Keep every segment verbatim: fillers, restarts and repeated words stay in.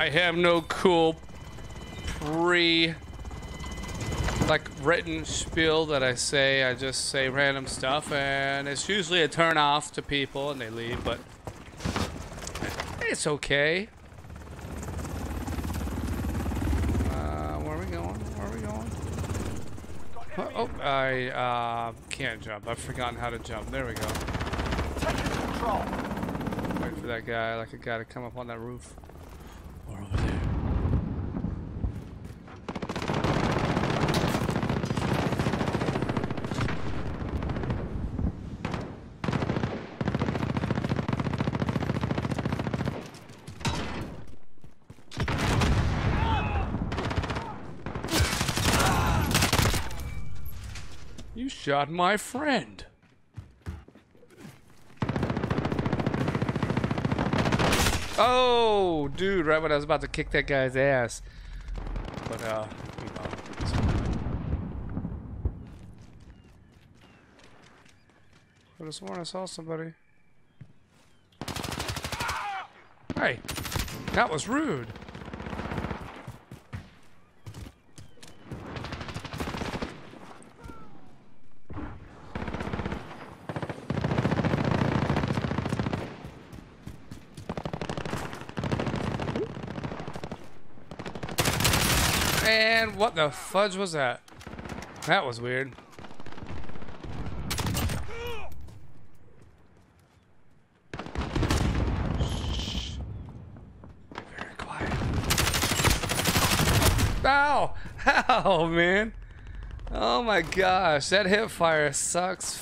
I have no cool pre like written spiel that I say. I just say random stuff, and it's usually a turn off to people and they leave, but it's okay. Uh, where are we going? Where are we going? Oh, oh I uh, can't jump. I've forgotten how to jump. There we go. Wait for that guy, like a guy to come up on that roof. Or over there. You shot my friend. Oh, dude, right when I was about to kick that guy's ass. But, uh, you know. Could have sworn I saw somebody. Hey, that was rude. And what the fudge was that? That was weird. Shh. Be very quiet. Ow! Ow, man. Oh my gosh, that hip fire sucks.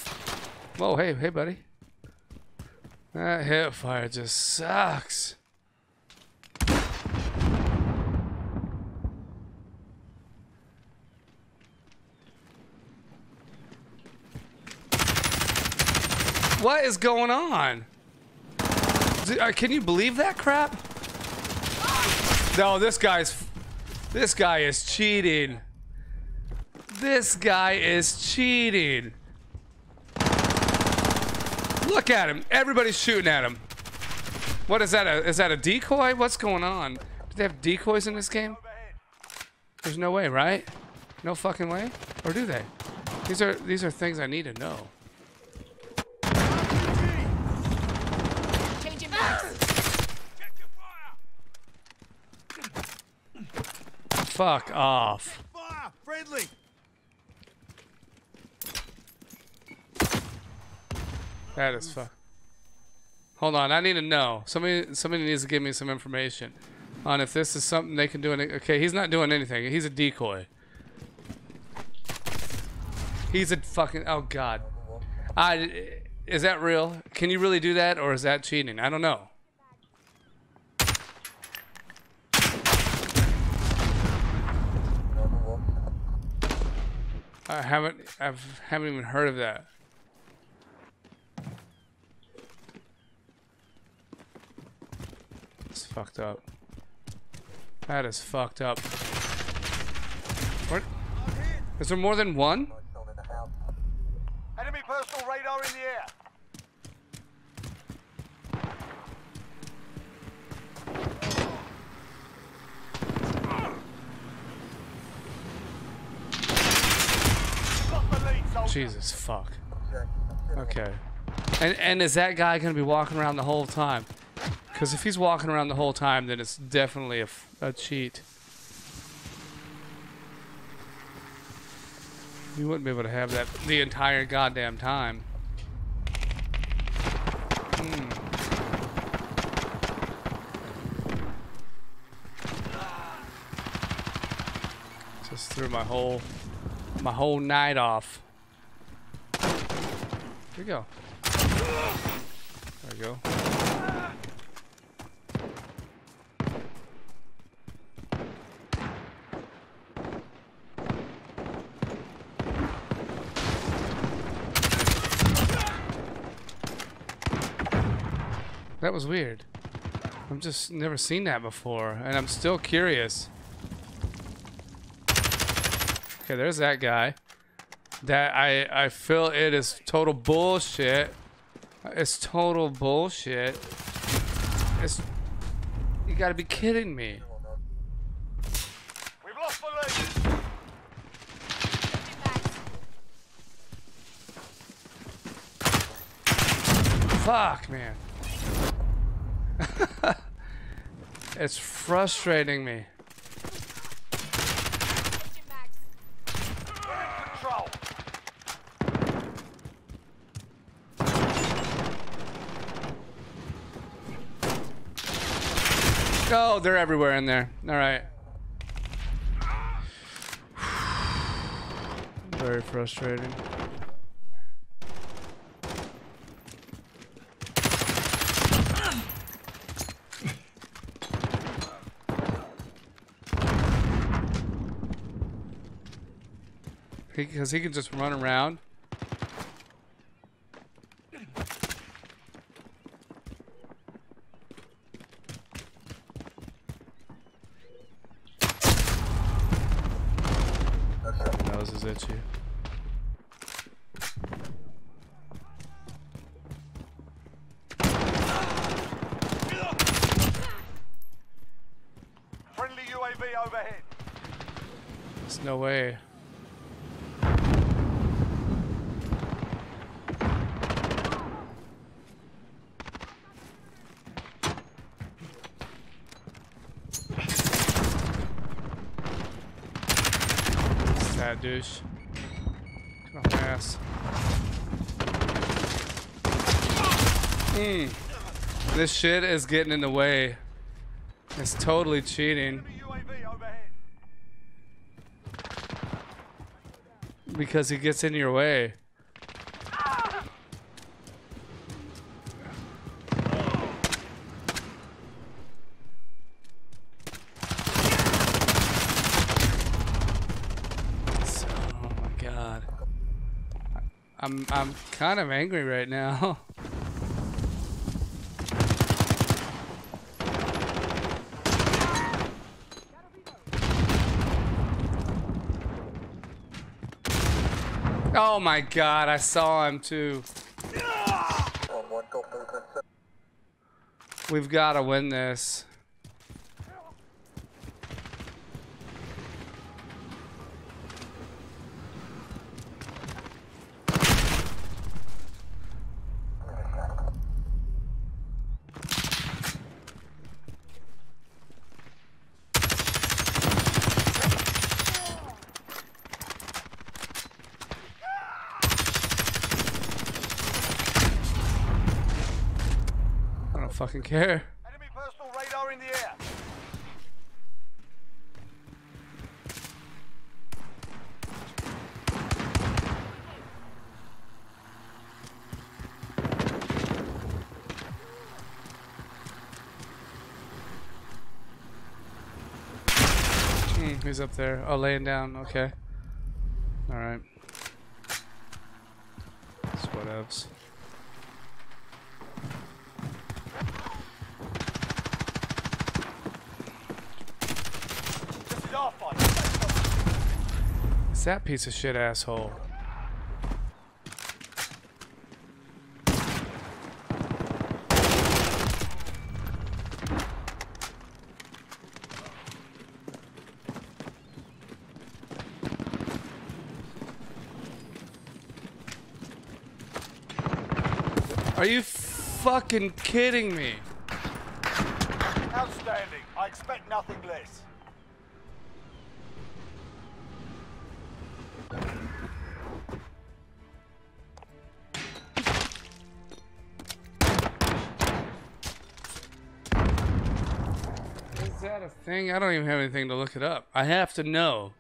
Whoa, hey, hey, buddy. That hip fire just sucks. What is going on? Dude, uh, can you believe that crap? No, this guy's... This guy is cheating. This guy is cheating. Look at him. Everybody's shooting at him. What is that? A, is that a decoy? What's going on? Do they have decoys in this game? There's no way, right? No fucking way? Or do they? These are, these are things I need to know. Fuck off. Fire, friendly. That is fuck. Hold on, I need to know. Somebody, somebody needs to give me some information on if this is something they can do. Any okay, he's not doing anything. He's a decoy. He's a fucking. Oh god. I. Is that real? Can you really do that, or is that cheating? I don't know. I haven't, I've haven't even heard of that. It's fucked up. That is fucked up. What? Is there more than one? Enemy personal radar in the air. Jesus fuck. Okay. And and is that guy gonna be walking around the whole time? Because if he's walking around the whole time, then it's definitely a, a cheat. You wouldn't be able to have that the entire goddamn time. Mm. Just threw my whole my whole night off. Here we go. There we go. That was weird. I've just never seen that before, and I'm still curious. Okay, there's that guy. That I I feel it is total bullshit. It's total bullshit. It's you gotta be kidding me. Fuck, man. It's frustrating me. Oh, they're everywhere in there. All right. Very frustrating. Because he, he can just run around. That douche. Get off my ass. Mm. This shit is getting in the way. It's totally cheating. Because he gets in your way. I'm, I'm kind of angry right now. Oh my god, I saw him too. We've got to win this. Fucking care. Enemy personal radar in the air. Mm, who's up there? Oh, laying down. Okay. All right. That's whatevs. It's that piece of shit asshole. Are you fucking kidding me? Outstanding. I expect nothing less. Thing, I don't even have anything to look it up. I have to know.